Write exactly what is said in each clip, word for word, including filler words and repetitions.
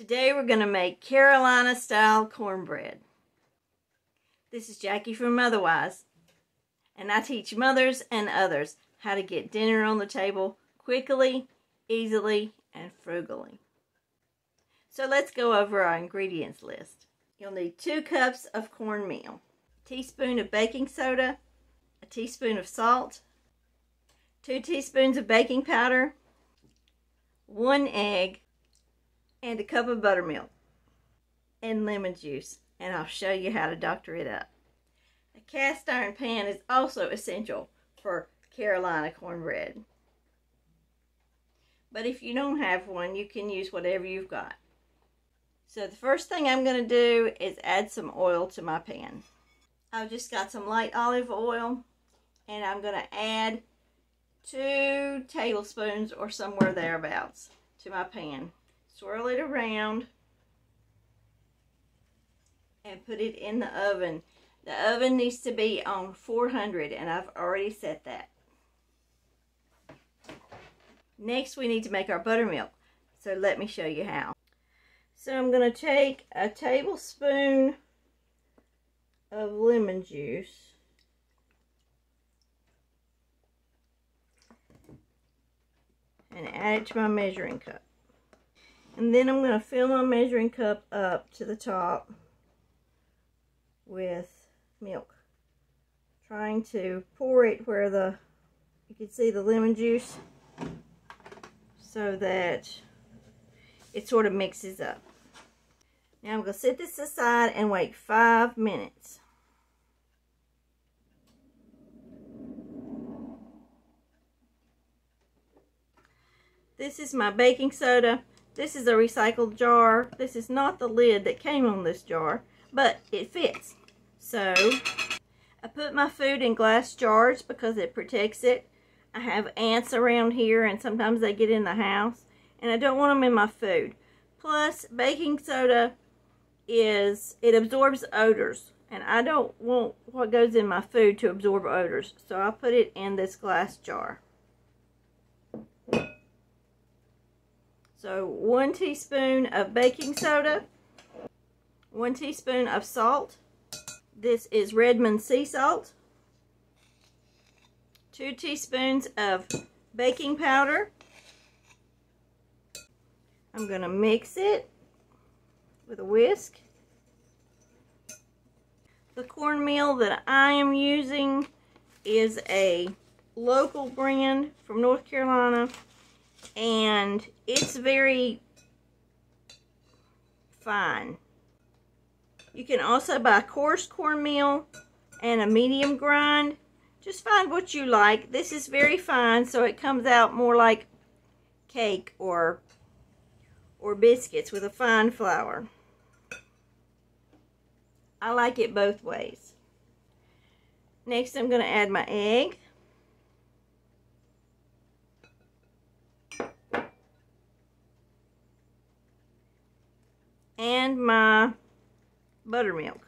Today we're going to make Carolina style cornbread. This is Jackie from Motherwize, and I teach mothers and others how to get dinner on the table quickly, easily, and frugally. So let's go over our ingredients list. You'll need two cups of cornmeal, a teaspoon of baking soda, a teaspoon of salt, two teaspoons of baking powder, one egg, and a cup of buttermilk and lemon juice, and I'll show you how to doctor it up. A cast iron pan is also essential for Carolina cornbread, but if you don't have one, you can use whatever you've got. So the first thing I'm going to do is add some oil to my pan. I've just got some light olive oil, and I'm going to add two tablespoons or somewhere thereabouts to my pan. Swirl it around and put it in the oven. The oven needs to be on four hundred, and I've already set that. Next, we need to make our buttermilk, so let me show you how. So I'm going to take a tablespoon of lemon juice and add it to my measuring cup. And then I'm going to fill my measuring cup up to the top with milk, trying to pour it where the you can see the lemon juice, so that it sort of mixes up. Now I'm going to set this aside and wait five minutes. This is my baking soda. This is a recycled jar. This is not the lid that came on this jar, but it fits. So, I put my food in glass jars because it protects it. I have ants around here, and sometimes they get in the house, and I don't want them in my food. Plus, baking soda is, it absorbs odors, and I don't want what goes in my food to absorb odors. So, I'll put it in this glass jar. So one teaspoon of baking soda, one teaspoon of salt. This is Redmond sea salt. Two teaspoons of baking powder. I'm going to mix it with a whisk. The cornmeal that I am using is a local brand from North Carolina, and it's very fine. You can also buy coarse cornmeal and a medium grind. Just find what you like. This is very fine, so it comes out more like cake or or biscuits with a fine flour. I like it both ways. Next, I'm going to add my egg. And my buttermilk.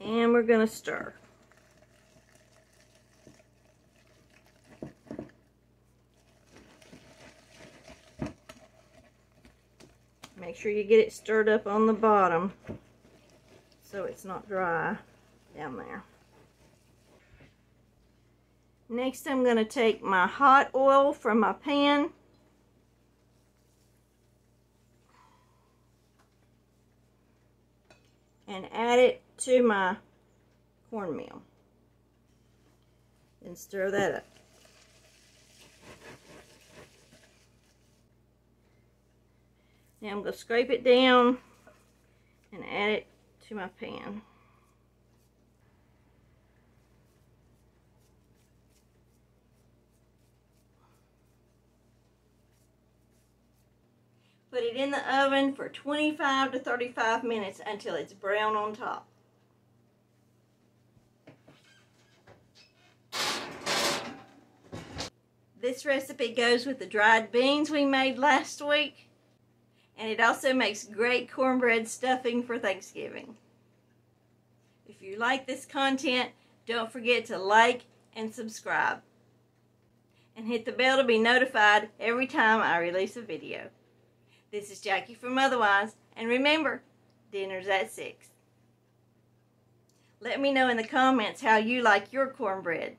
And we're going to stir. Make sure you get it stirred up on the bottom so it's not dry down there. Next, I'm going to take my hot oil from my pan and add it to my cornmeal and stir that up. Now I'm going to scrape it down and add it to my pan. Put it in the oven for twenty-five to thirty-five minutes until it's brown on top. This recipe goes with the dried beans we made last week, and it also makes great cornbread stuffing for Thanksgiving. If you like this content, don't forget to like and subscribe. and hit the bell to be notified every time I release a video. This is Jackie from Motherwize, and remember, dinner's at six. Let me know in the comments how you like your cornbread.